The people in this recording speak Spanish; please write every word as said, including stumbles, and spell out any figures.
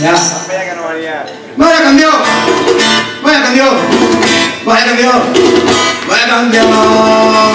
Ya. Vaya cambió. Vaya cambió. Vaya cambió. Vaya cambió.